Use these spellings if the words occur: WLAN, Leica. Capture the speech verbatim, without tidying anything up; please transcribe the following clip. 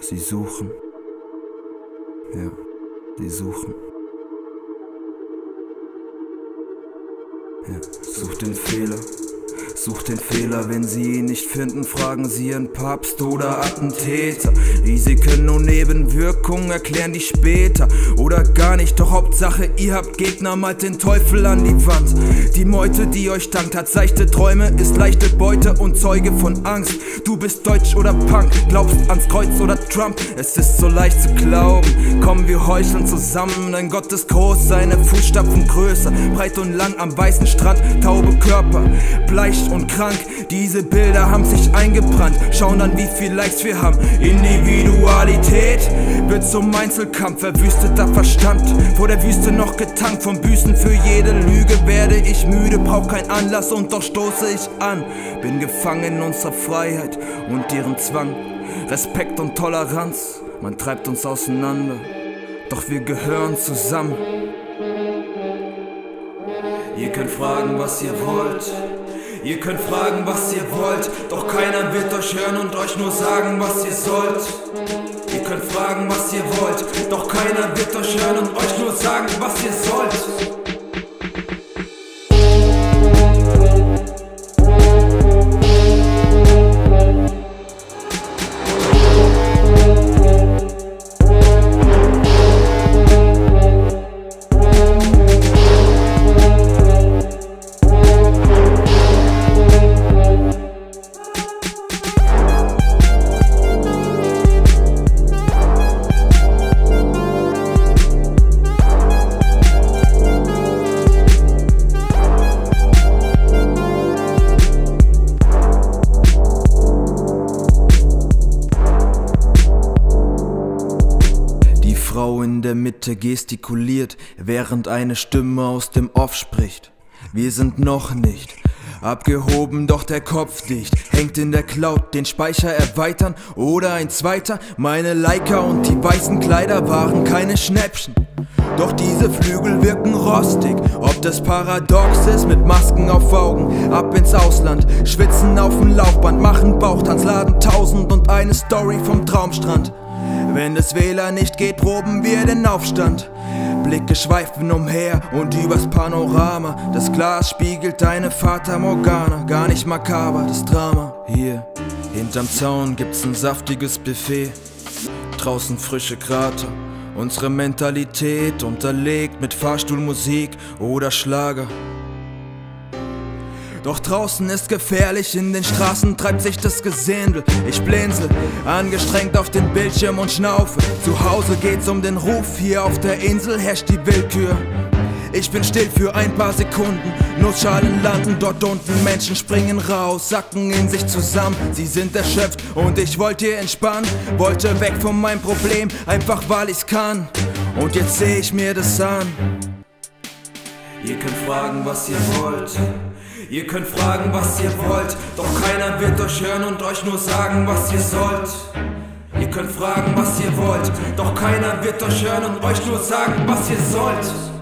Sie suchen. Ja, sie suchen. Ja, such den Fehler. Such den Fehler, wenn sie ihn nicht finden, fragen sie ihren Papst oder Attentäter. Risiken und Nebenwirkungen erklären die später oder gar nicht, doch Hauptsache ihr habt Gegner, malt den Teufel an die Wand. Die Meute, die euch dankt, hat seichte Träume, ist leichte Beute und Zeuge von Angst. Du bist Deutsch oder Punk, glaubst ans Kreuz oder Trump, es ist so leicht zu glauben. Kommen wir heucheln zusammen, denn Gott ist groß, seine Fußstapfen größer, breit und lang am weißen Strand, taube Körper, Bleistift und krank, diese Bilder haben sich eingebrannt. Schauen dann, wie viel Likes wir haben. Individualität wird zum Einzelkampf, verwüsteter Verstand. Vor der Wüste noch getankt, von Büßen für jede Lüge werde ich müde. Brauch keinen Anlass und doch stoße ich an. Bin gefangen in unserer Freiheit und ihrem Zwang. Respekt und Toleranz, man treibt uns auseinander. Doch wir gehören zusammen. Ihr könnt fragen, was ihr wollt. Ihr könnt fragen, was ihr wollt, doch keiner wird euch hören und euch nur sagen, was ihr sollt. Ihr könnt fragen, was ihr wollt, doch keiner wird euch hören und euch nur sagen, was ihr sollt. Die Frau in der Mitte gestikuliert, während eine Stimme aus dem Off spricht. Wir sind noch nicht abgehoben, doch der Kopf dicht. Hängt in der Cloud, den Speicher erweitern oder ein zweiter. Meine Leica und die weißen Kleider waren keine Schnäppchen. Doch diese Flügel wirken rostig. Ob das paradox ist, mit Masken auf Augen, ab ins Ausland, schwitzen auf dem Laufband, machen Bauchtanz, laden tausend und eine Story vom Traumstrand. Wenn das W L A N nicht geht, proben wir den Aufstand. Blicke schweifen umher und übers Panorama. Das Glas spiegelt deine Fata Morgana. Gar nicht makaber, das Drama. Hier, hinterm Zaun gibt's ein saftiges Buffet. Draußen frische Krater. Unsere Mentalität unterlegt mit Fahrstuhlmusik oder Schlager. Doch draußen ist gefährlich, in den Straßen treibt sich das Gesindel. Ich blinzel, angestrengt auf den Bildschirm und schnaufe. Zu Hause geht's um den Ruf, hier auf der Insel herrscht die Willkür. Ich bin still für ein paar Sekunden, Nussschalen landen dort unten. Menschen springen raus, sacken in sich zusammen. Sie sind erschöpft und ich wollte hier entspannen. Wollte weg von meinem Problem, einfach weil ich's kann. Und jetzt seh ich mir das an. Ihr könnt fragen, was ihr wollt. Ihr könnt fragen, was ihr wollt, doch keiner wird euch hören und euch nur sagen, was ihr sollt. Ihr könnt fragen, was ihr wollt, doch keiner wird euch hören und euch nur sagen, was ihr sollt.